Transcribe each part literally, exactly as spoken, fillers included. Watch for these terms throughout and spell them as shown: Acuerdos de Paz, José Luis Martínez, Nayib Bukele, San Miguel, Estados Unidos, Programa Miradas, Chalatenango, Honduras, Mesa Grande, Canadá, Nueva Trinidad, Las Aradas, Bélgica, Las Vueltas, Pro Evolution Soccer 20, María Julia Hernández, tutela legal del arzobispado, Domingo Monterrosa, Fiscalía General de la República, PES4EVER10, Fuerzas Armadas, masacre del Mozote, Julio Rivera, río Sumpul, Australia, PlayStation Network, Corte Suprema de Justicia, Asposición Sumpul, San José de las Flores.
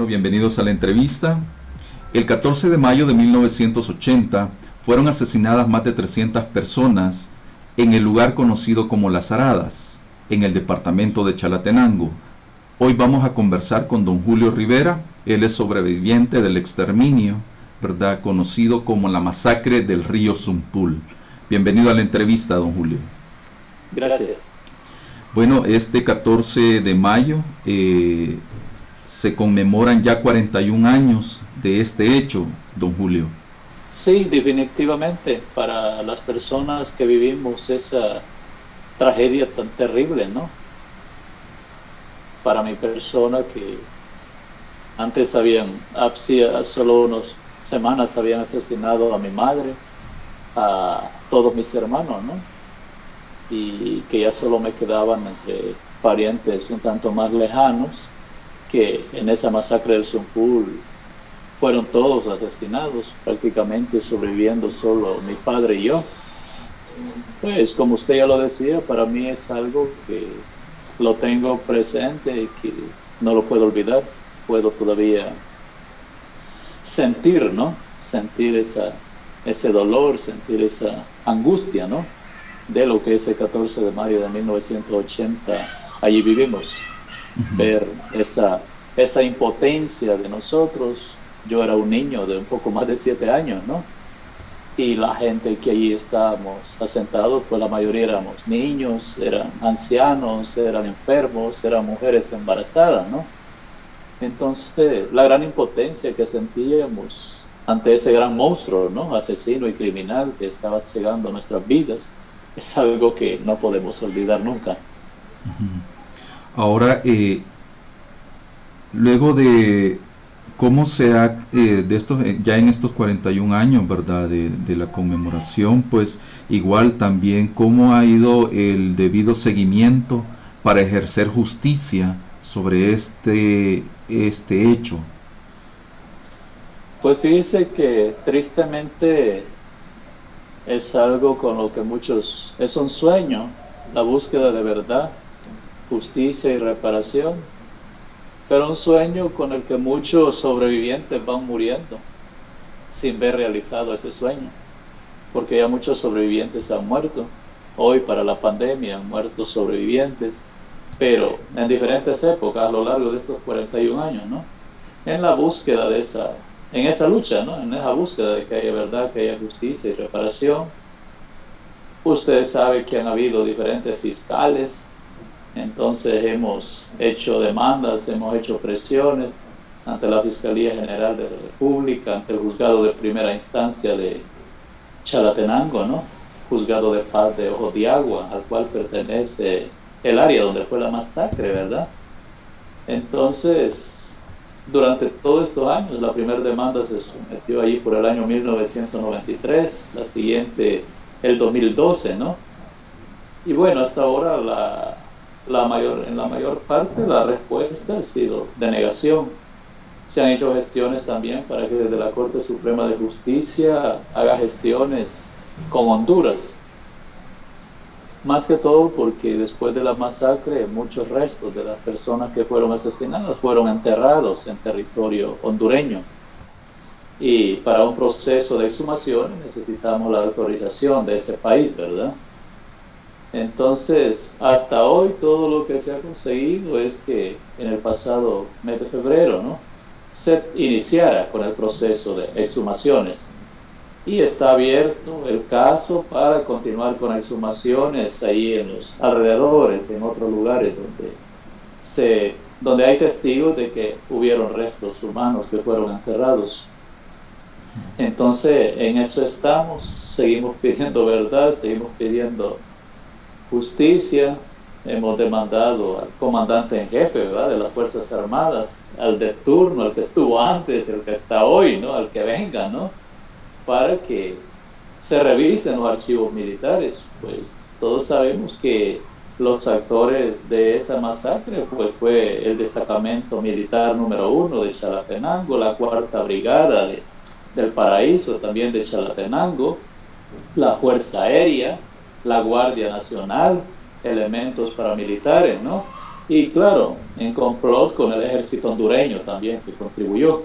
Bueno, bienvenidos a la entrevista. El catorce de mayo de mil novecientos ochenta fueron asesinadas más de trescientas personas en el lugar conocido como Las Aradas, en el departamento de Chalatenango. Hoy vamos a conversar con don Julio Rivera. Él es sobreviviente del exterminio, ¿verdad?, conocido como la masacre del río Sumpul. Bienvenido a la entrevista, don Julio. Gracias. Bueno, este catorce de mayo eh, se conmemoran ya cuarenta y un años de este hecho, don Julio. Sí, definitivamente, para las personas que vivimos esa tragedia tan terrible, ¿no? Para mi persona, que antes habían, hacía solo unas semanas habían asesinado a mi madre, a todos mis hermanos, ¿no? Y que ya solo me quedaban entre parientes un tanto más lejanos, que en esa masacre del Sumpul fueron todos asesinados, prácticamente sobreviviendo solo mi padre y yo. Pues como usted ya lo decía, para mí es algo que lo tengo presente y que no lo puedo olvidar. Puedo todavía sentir, ¿no? Sentir esa, ese dolor, sentir esa angustia, ¿no?, de lo que ese catorce de mayo de mil novecientos ochenta allí vivimos. Uh-huh. Ver esa, esa impotencia de nosotros. Yo era un niño de un poco más de siete años, ¿no? Y la gente que allí estábamos asentados, pues la mayoría éramos niños, eran ancianos, eran enfermos, eran mujeres embarazadas, ¿no? Entonces, la gran impotencia que sentíamos ante ese gran monstruo, ¿no?, asesino y criminal que estaba cegando nuestras vidas, es algo que no podemos olvidar nunca. Ahora, eh, luego de cómo se ha, eh, de estos, ya en estos cuarenta y un años, ¿verdad?, de, de la conmemoración, pues igual también cómo ha ido el debido seguimiento para ejercer justicia sobre este, este hecho. Pues fíjese que tristemente es algo con lo que muchos, es un sueño, la búsqueda de verdad, justicia y reparación, pero un sueño con el que muchos sobrevivientes van muriendo sin ver realizado ese sueño, porque ya muchos sobrevivientes han muerto. Hoy para la pandemia han muerto sobrevivientes, pero en diferentes épocas a lo largo de estos cuarenta y un años, ¿no?, en la búsqueda de esa, en esa lucha, ¿no?, en esa búsqueda de que haya verdad, que haya justicia y reparación. Ustedes saben que han habido diferentes fiscales, entonces hemos hecho demandas, hemos hecho presiones ante la Fiscalía General de la República, ante el juzgado de primera instancia de Chalatenango, ¿no?, juzgado de paz de Ojos de Agua, al cual pertenece el área donde fue la masacre, ¿verdad? Entonces, durante todos estos años, la primera demanda se sometió allí por el año mil novecientos noventa y tres, la siguiente el dos mil doce, ¿no? Y bueno, hasta ahora la, la mayor, en la mayor parte la respuesta ha sido de negación. Se han hecho gestiones también para que desde la Corte Suprema de Justicia haga gestiones con Honduras. Más que todo porque después de la masacre muchos restos de las personas que fueron asesinadas fueron enterrados en territorio hondureño, y para un proceso de exhumación necesitamos la autorización de ese país, ¿verdad? Entonces, hasta hoy todo lo que se ha conseguido es que en el pasado mes de febrero, ¿no?, se iniciara con el proceso de exhumaciones. Y está abierto el caso para continuar con exhumaciones ahí en los alrededores, en otros lugares donde, se, donde hay testigos de que hubieron restos humanos que fueron enterrados. Entonces, en eso estamos, seguimos pidiendo verdad, seguimos pidiendo justicia. Hemos demandado al comandante en jefe, ¿verdad?, de las Fuerzas Armadas, al de turno, al que estuvo antes, el que está hoy, ¿no?, al que venga, ¿no?, para que se revisen los archivos militares. Pues todos sabemos que los actores de esa masacre pues, fue el destacamento militar número uno de Chalatenango, la cuarta brigada de, del Paraíso, también de Chalatenango, la Fuerza Aérea, la Guardia Nacional, elementos paramilitares, ¿no?, y claro, en complot con el ejército hondureño también, que contribuyó.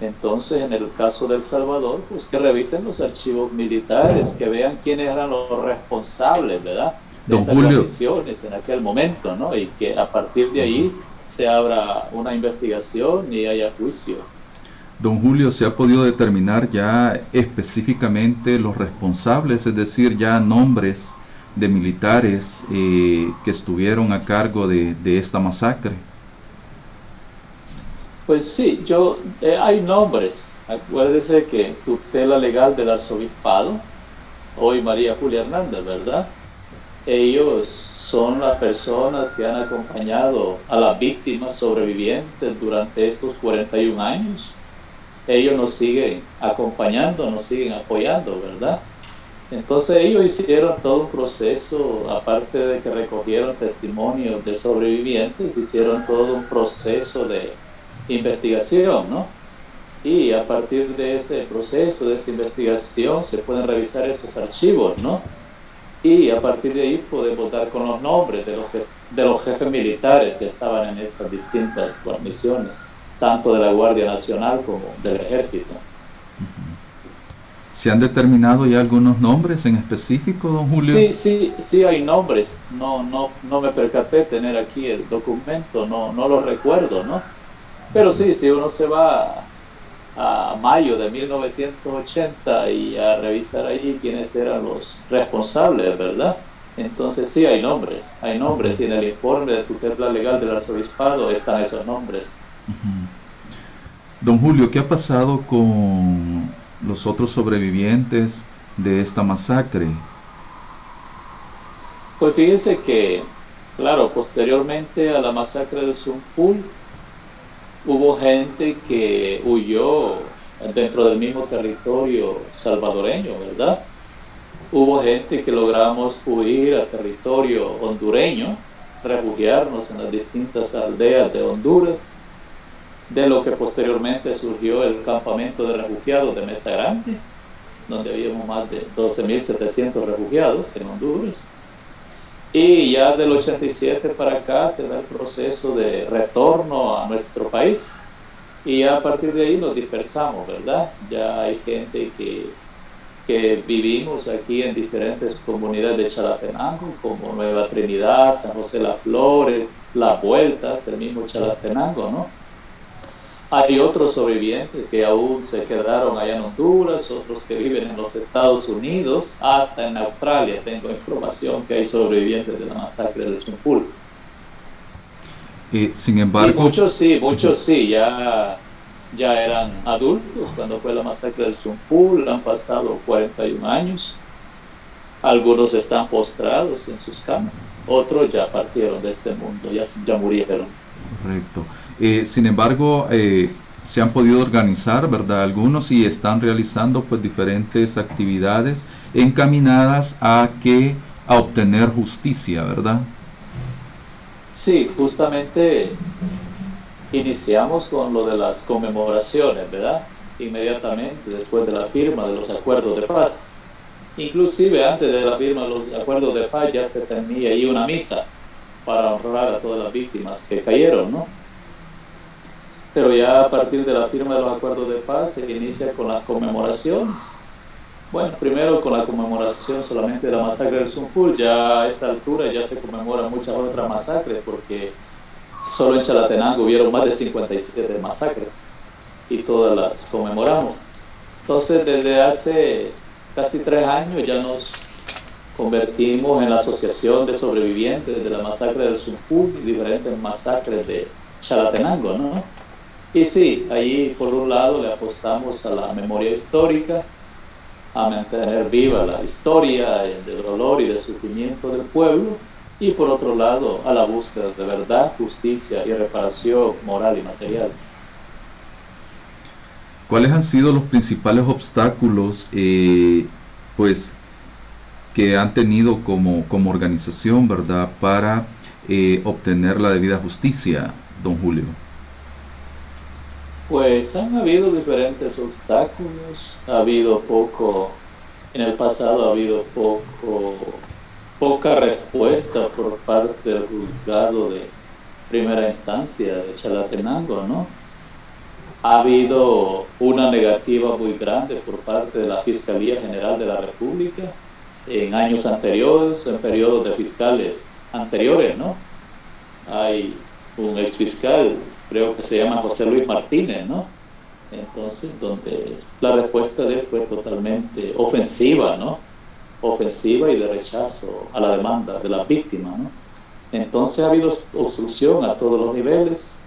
Entonces, en el caso de El Salvador, pues que revisen los archivos militares, que vean quiénes eran los responsables, ¿verdad?, de esas condiciones en aquel momento, ¿no? Y que a partir de ahí se abra una investigación y haya juicio. Don Julio, ¿se ha podido determinar ya específicamente los responsables, es decir, ya nombres de militares eh, que estuvieron a cargo de, de esta masacre? Pues sí, yo eh, hay nombres. Acuérdese que tutela legal del arzobispado, hoy María Julia Hernández, ¿verdad? Ellos son las personas que han acompañado a las víctimas sobrevivientes durante estos cuarenta y un años. Ellos nos siguen acompañando, nos siguen apoyando, ¿verdad? Entonces ellos hicieron todo un proceso, aparte de que recogieron testimonios de sobrevivientes, hicieron todo un proceso de investigación, ¿no? Y a partir de ese proceso, de esa investigación, se pueden revisar esos archivos, ¿no? Y a partir de ahí podemos dar con los nombres de los, de los jefes militares que estaban en esas distintas misiones, tanto de la Guardia Nacional como del Ejército. ¿Se han determinado ya algunos nombres en específico, don Julio? Sí, sí, sí hay nombres. No, no, no me percaté tener aquí el documento, no, no lo recuerdo, ¿no? Pero sí, si uno se va a mayo de mil novecientos ochenta y a revisar ahí quiénes eran los responsables, ¿verdad? Entonces sí hay nombres, hay nombres, y en el informe de tutela legal del arzobispado están esos nombres. Uh-huh. Don Julio, ¿qué ha pasado con los otros sobrevivientes de esta masacre? Pues fíjense que, claro, posteriormente a la masacre del Sumpul, hubo gente que huyó dentro del mismo territorio salvadoreño, ¿verdad? Hubo gente que logramos huir a territorio hondureño, refugiarnos en las distintas aldeas de Honduras, de lo que posteriormente surgió el campamento de refugiados de Mesa Grande, donde habíamos más de doce mil setecientos refugiados en Honduras. Y ya del ochenta y siete para acá se da el proceso de retorno a nuestro país, y ya a partir de ahí nos dispersamos, ¿verdad? Ya hay gente que, que vivimos aquí en diferentes comunidades de Chalatenango, como Nueva Trinidad, San José de las Flores, Las Vueltas, el mismo Chalatenango, ¿no? Hay otros sobrevivientes que aún se quedaron allá en Honduras, otros que viven en los Estados Unidos, hasta en Australia tengo información que hay sobrevivientes de la masacre del Sumpul. Eh, sin embargo... Y muchos sí, muchos sí, ya, ya eran adultos cuando fue la masacre del Sumpul, han pasado cuarenta y un años, algunos están postrados en sus camas, otros ya partieron de este mundo, ya, ya murieron. Correcto. Eh, sin embargo, eh, se han podido organizar, ¿verdad?, algunos, y están realizando pues diferentes actividades encaminadas a que a obtener justicia, ¿verdad? Sí, justamente iniciamos con lo de las conmemoraciones, ¿verdad?, inmediatamente después de la firma de los Acuerdos de Paz. Inclusive antes de la firma de los Acuerdos de Paz ya se tenía ahí una misa para honrar a todas las víctimas que cayeron, ¿no? Pero ya a partir de la firma de los Acuerdos de Paz se inicia con las conmemoraciones. Bueno, primero con la conmemoración solamente de la masacre del Sumpul, ya a esta altura ya se conmemoran muchas otras masacres, porque solo en Chalatenango hubieron más de cincuenta y siete masacres y todas las conmemoramos. Entonces desde hace casi tres años ya nos convertimos en la Asociación de Sobrevivientes de la Masacre del Sumpul y diferentes masacres de Chalatenango, ¿no? Y sí, allí por un lado le apostamos a la memoria histórica, a mantener viva la historia de dolor y de sufrimiento del pueblo, y por otro lado a la búsqueda de verdad, justicia y reparación moral y material. ¿Cuáles han sido los principales obstáculos eh, pues, que han tenido como, como organización, ¿verdad?, para eh, obtener la debida justicia, don Julio? Pues han habido diferentes obstáculos, ha habido poco, en el pasado ha habido poco, poca respuesta por parte del juzgado de primera instancia de Chalatenango, ¿no? Ha habido una negativa muy grande por parte de la Fiscalía General de la República en años anteriores, en periodos de fiscales anteriores, ¿no? Hay un exfiscal, creo que se llama José Luis Martínez, ¿no? Entonces, donde la respuesta de él fue totalmente ofensiva, ¿no? Ofensiva y de rechazo a la demanda de las víctimas, ¿no? Entonces ha habido obstrucción a todos los niveles.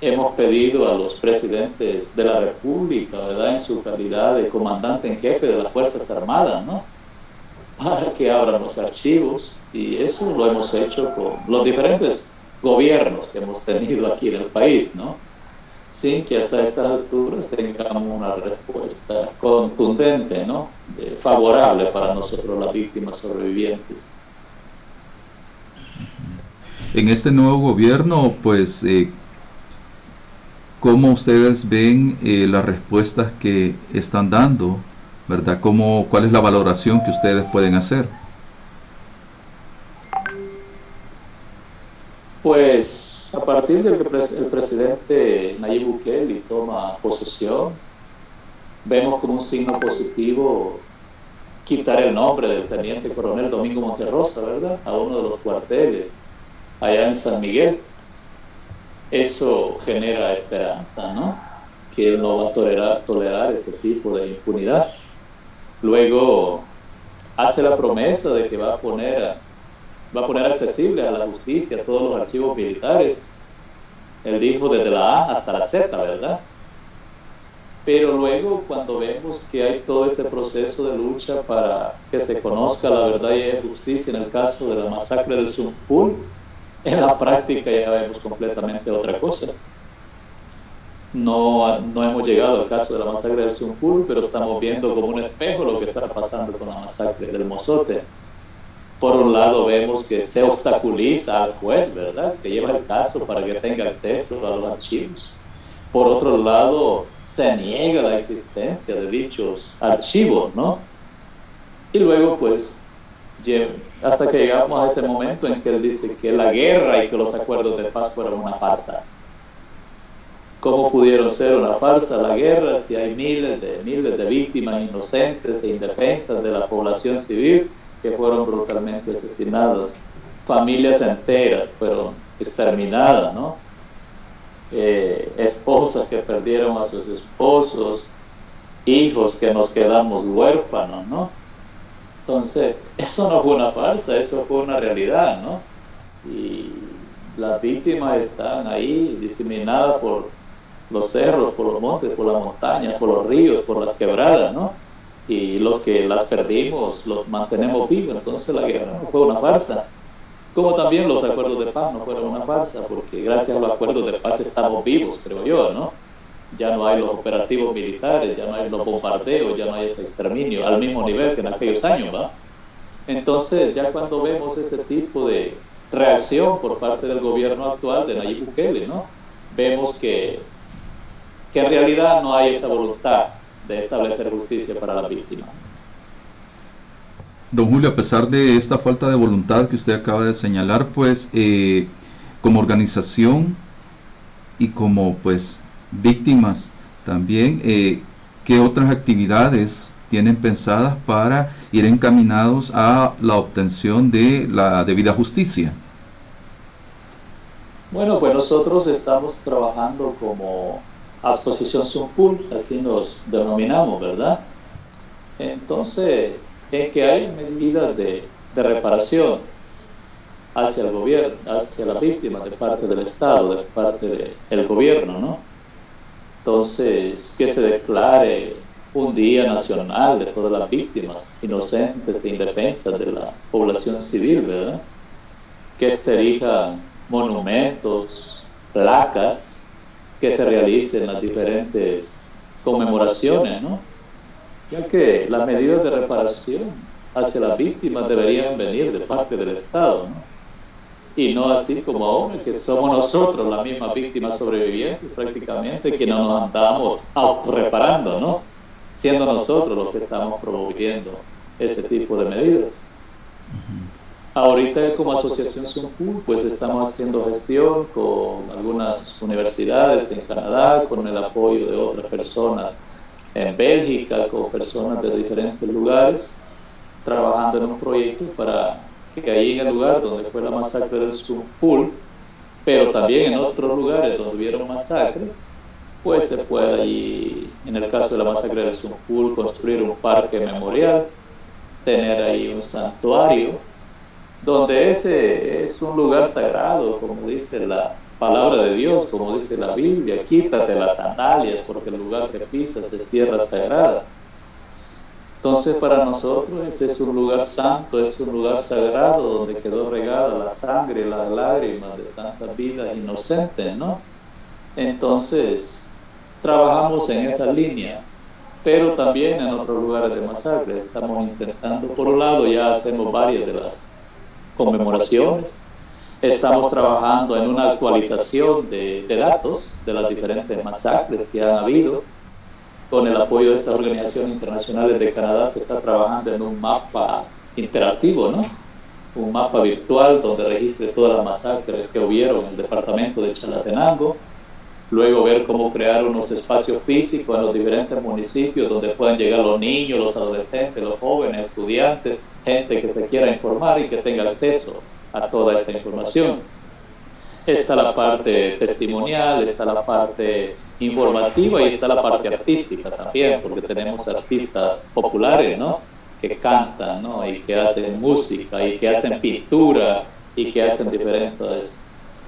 Hemos pedido a los presidentes de la República, ¿verdad?, en su calidad de comandante en jefe de las Fuerzas Armadas, ¿no?, para que abran los archivos, y eso lo hemos hecho con los diferentes gobiernos que hemos tenido aquí en el país, ¿no?, sin que hasta estas alturas tengamos una respuesta contundente, ¿no?, eh, favorable para nosotros las víctimas sobrevivientes. En este nuevo gobierno, pues, eh, ¿cómo ustedes ven eh, las respuestas que están dando, verdad? ¿Cómo, cuál es la valoración que ustedes pueden hacer? Pues, a partir de que el presidente Nayib Bukele toma posesión, vemos como un signo positivo quitar el nombre del teniente coronel Domingo Monterrosa, ¿verdad?, a uno de los cuarteles allá en San Miguel. Eso genera esperanza, ¿no?, que él no va a tolerar, tolerar ese tipo de impunidad. Luego hace la promesa de que va a poner va a poner accesible a la justicia todos los archivos militares. Él dijo desde la A hasta la Z, ¿verdad? Pero luego, cuando vemos que hay todo ese proceso de lucha para que se conozca la verdad y la justicia en el caso de la masacre del Sumpul, en la práctica ya vemos completamente otra cosa. No, no hemos llegado al caso de la masacre del Sumpul, pero estamos viendo como un espejo lo que está pasando con la masacre del Mozote. Por un lado vemos que se obstaculiza al juez, ¿verdad?, que lleva el caso para que tenga acceso a los archivos. Por otro lado, se niega la existencia de dichos archivos, ¿no? Y luego, pues, hasta que llegamos a ese momento en que él dice que la guerra y que los acuerdos de paz fueron una farsa. ¿Cómo pudieron ser una farsa la guerra si hay miles de miles de víctimas inocentes e indefensas de la población civil que fueron brutalmente asesinadas? Familias enteras fueron exterminadas, ¿no? Eh, esposas que perdieron a sus esposos, hijos que nos quedamos huérfanos, ¿no? Entonces, eso no fue una farsa, eso fue una realidad, ¿no? Y las víctimas están ahí diseminadas por los cerros, por los montes, por las montañas, por los ríos, por las quebradas, ¿no? Y los que las perdimos, los mantenemos vivos. Entonces la guerra no fue una farsa. Como también los acuerdos de paz no fueron una farsa, porque gracias a los acuerdos de paz estamos vivos, creo yo, ¿no? Ya no hay los operativos militares, ya no hay los bombardeos, ya no hay ese exterminio al mismo nivel que en aquellos años, ¿no? Entonces, ya cuando vemos ese tipo de reacción por parte del gobierno actual de Nayib Bukele, ¿no?, vemos que, que en realidad no hay esa voluntad de establecer justicia para las víctimas. Don Julio, a pesar de esta falta de voluntad que usted acaba de señalar, pues eh, como organización y como, pues, víctimas también, eh, ¿qué otras actividades tienen pensadas para ir encaminados a la obtención de la debida justicia? Bueno, pues nosotros estamos trabajando como Asposición Sumpul, así nos denominamos, ¿verdad? Entonces, es que hay medidas de, de reparación hacia el gobierno, hacia las víctimas de parte del Estado, de parte del gobierno, ¿no? Entonces, que se declare un día nacional de todas las víctimas inocentes e indefensas de la población civil, ¿verdad? Que se erijan monumentos, placas, que se realicen las diferentes conmemoraciones, ¿no? Ya que las medidas de reparación hacia las víctimas deberían venir de parte del Estado, ¿no? Y no así como ahora, que somos nosotros las mismas víctimas sobrevivientes prácticamente, que no nos andamos autorreparando, ¿no?, siendo nosotros los que estamos promoviendo ese tipo de medidas. Ahorita como Asposición Sumpul pues estamos haciendo gestión con algunas universidades en Canadá, con el apoyo de otras personas en Bélgica, con personas de diferentes lugares, trabajando en un proyecto para que ahí en el lugar donde fue la masacre del Sumpul, pero también en otros lugares donde hubieron masacres, pues se pueda allí, en el caso de la masacre del Sumpul, construir un parque memorial, tener ahí un santuario, donde ese es un lugar sagrado, como dice la palabra de Dios, como dice la Biblia, quítate las sandalias porque el lugar que pisas es tierra sagrada. Entonces para nosotros ese es un lugar santo, es un lugar sagrado donde quedó regada la sangre y las lágrimas de tantas vidas inocentes, ¿no? Entonces trabajamos en esta línea, pero también en otros lugares de masacre. Estamos intentando, por un lado ya hacemos varias de las conmemoraciones, estamos trabajando en una actualización de, de datos de las diferentes masacres que han habido. Con el apoyo de estas organizaciones internacionales de Canadá se está trabajando en un mapa interactivo, ¿no? Un mapa virtual donde registre todas las masacres que hubieron en el departamento de Chalatenango, luego ver cómo crear unos espacios físicos en los diferentes municipios donde puedan llegar los niños, los adolescentes, los jóvenes, estudiantes, gente que se quiera informar y que tenga acceso a toda esta información. Está la parte testimonial, está la parte informativa y está la parte artística también, porque tenemos artistas populares, ¿no?, que cantan, ¿no?, y que hacen música y que hacen pintura y que hacen diferentes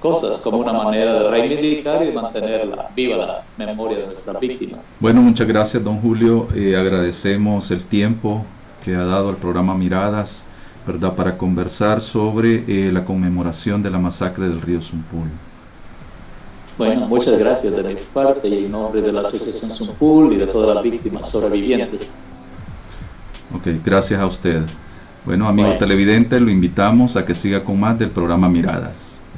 cosas como una manera de reivindicar y mantener la, viva la memoria de nuestras víctimas. Bueno, muchas gracias, don Julio. Eh, agradecemos el tiempo que ha dado al programa Miradas, ¿verdad?, para conversar sobre eh, la conmemoración de la masacre del río Sumpul. Bueno, muchas gracias de mi parte y en nombre de la Asociación Sumpul y de todas las víctimas sobrevivientes. Ok, gracias a usted. Bueno, amigo bueno. televidente, lo invitamos a que siga con más del programa Miradas.